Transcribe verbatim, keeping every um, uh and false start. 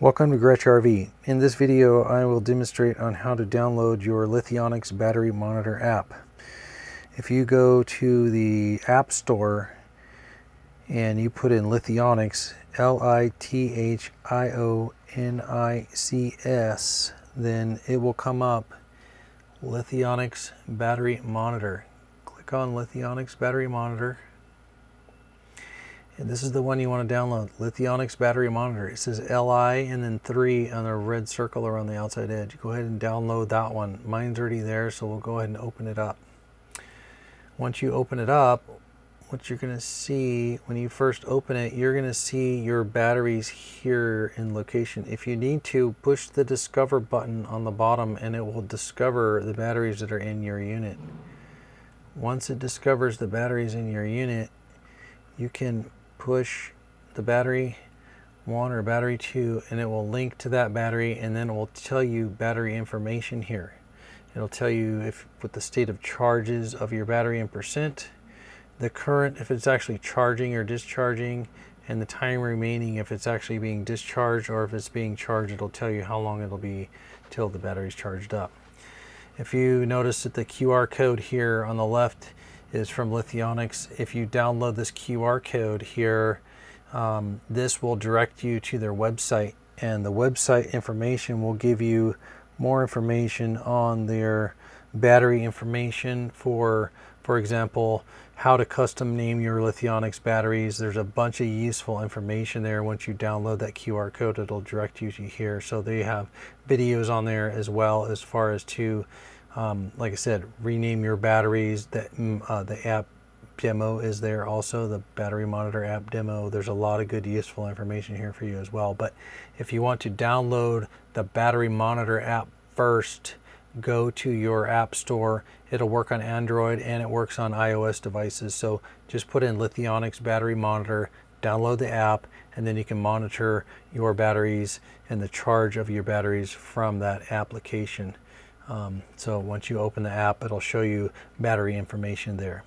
Welcome to Grech R V. In this video, I will demonstrate on how to download your Lithionics Battery Monitor app. If you go to the App Store and you put in Lithionics, L I T H I O N I C S, then it will come up Lithionics Battery Monitor. Click on Lithionics Battery Monitor. And this is the one you want to download, Lithionics Battery Monitor. It says L I and then three on the red circle around the outside edge. Go ahead and download that one. Mine's already there, so we'll go ahead and open it up. Once you open it up, what you're going to see when you first open it, you're going to see your batteries here in location. If you need to, push the Discover button on the bottom and it will discover the batteries that are in your unit. Once it discovers the batteries in your unit, you can push the battery one or battery two and it will link to that battery, and then it will tell you battery information here. It'll tell you if with the state of charges of your battery in percent, the current if it's actually charging or discharging, and the time remaining if it's actually being discharged, or if it's being charged, it'll tell you how long it'll be till the battery's charged up. If you notice that the Q R code here on the left is from Lithionics. If you download this Q R code here, um, this will direct you to their website, and the website information will give you more information on their battery information. For for example, how to custom name your Lithionics batteries. There's a bunch of useful information there. Once you download that Q R code, it'll direct you to here. So they have videos on there as well, as far as to Um, like I said, rename your batteries. That uh, the app demo is there also, the battery monitor app demo. There's a lot of good useful information here for you as well. But if you want to download the battery monitor app first, go to your app store. It'll work on Android and it works on iOS devices. So just put in Lithionics Battery Monitor, download the app, and then you can monitor your batteries and the charge of your batteries from that application. Um, so once you open the app, it'll show you battery information there.